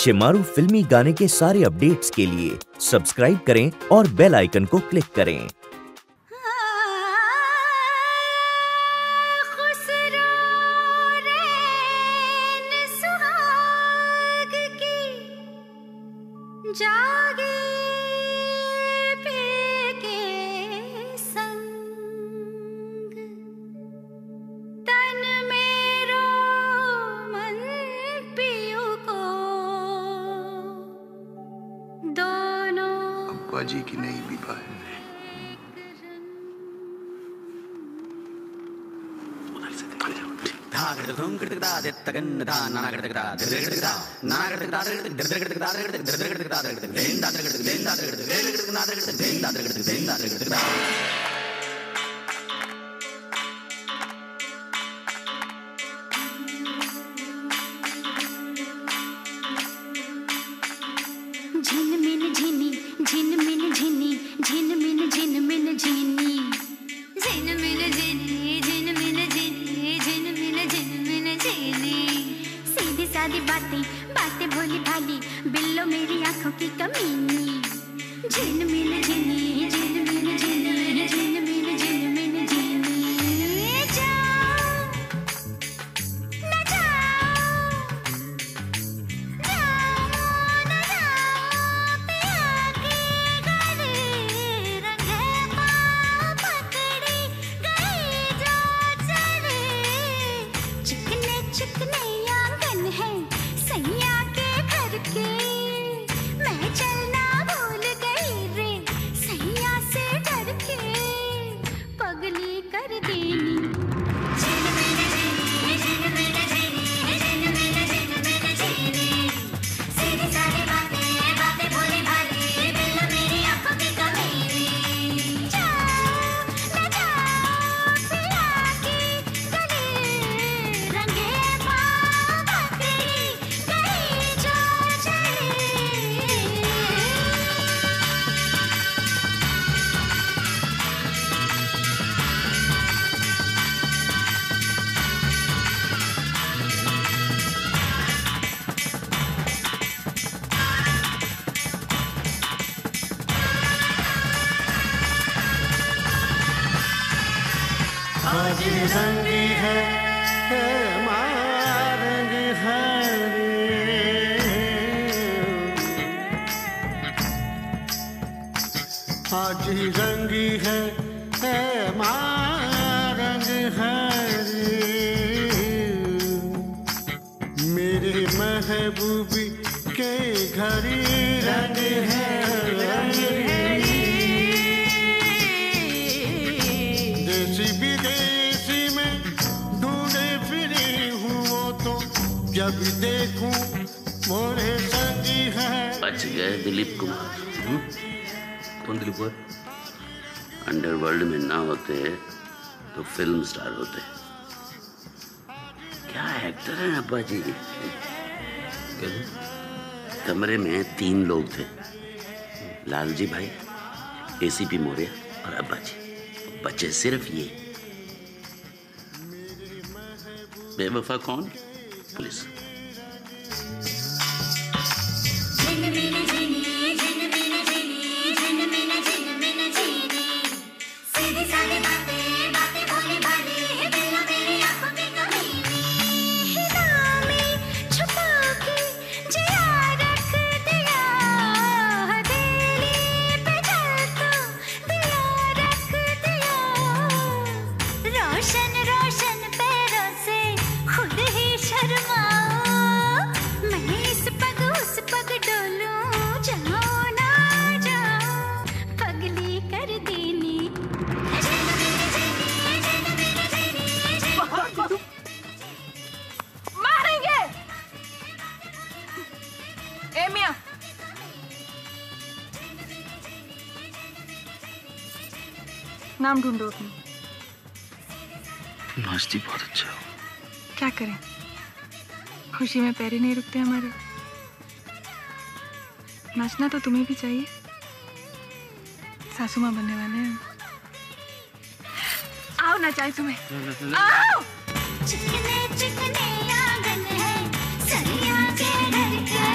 शेमारू फिल्मी गाने के सारे अपडेट्स के लिए सब्सक्राइब करें और बेल आइकन को क्लिक करें। अब्बा जी की नई विवाह है, उधर से देखा जाओ। झिन मिन झिनी झिन मिन झिनी झिन मिन झिन मिन झिनी झिन मिन झिनी झिन मिन झिनी झिन मिन झिन मिन झिनी। सीधी सादी बातें बातें भोली भाली, बिल्लो मेरी आंखों की कमीनी। झिन मिन झिनी झिन मिन झिनी झिन मिन झिन मिन झिनी। जाओ ना जाओ, जाओ ना जाओ, चिकने आंगन है सैया के घर के, मैं चलना भूल गई रे सैया से डर के, पगली कर देनी। आज रंग है मारंग हरे, आज रंग है मारंग हरे, मेरे महबूबी के घर रंग है। विदेशी में ढूंढे फिरी हूँ तो जब देखूं मोरे संगी है। बच गए दिलीप कुमार। कौन दिलीप कुमार? अंडरवर्ल्ड में ना होते तो फिल्म स्टार होते। क्या एक्टर है अब्बा जी। कमरे में 3 लोग थे, लालजी भाई, एसीपी मोरिया और अब्बा जी, बचे सिर्फ ये। बेवफा कौन? पुलिस। नाम ढूंढो अपना। नाश्ती बहुत अच्छा हो। क्या करें, खुशी में पैर ही नहीं रुकते हमारे। नाचना तो तुम्हें भी चाहिए, सासू माँ बनने वाले हैं। आओ ना चाहिए तुम्हें, आओ। चिकने चिकने आंगन है सैया के घर के।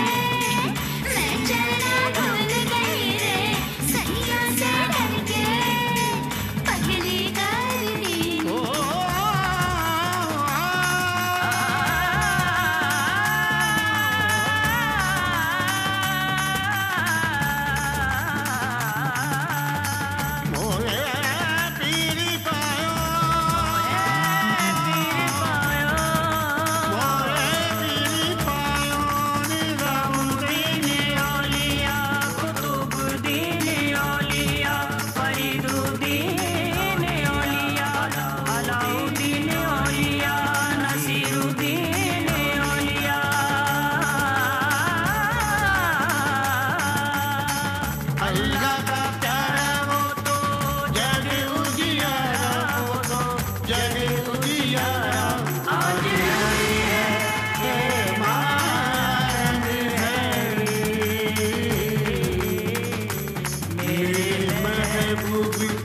महबूब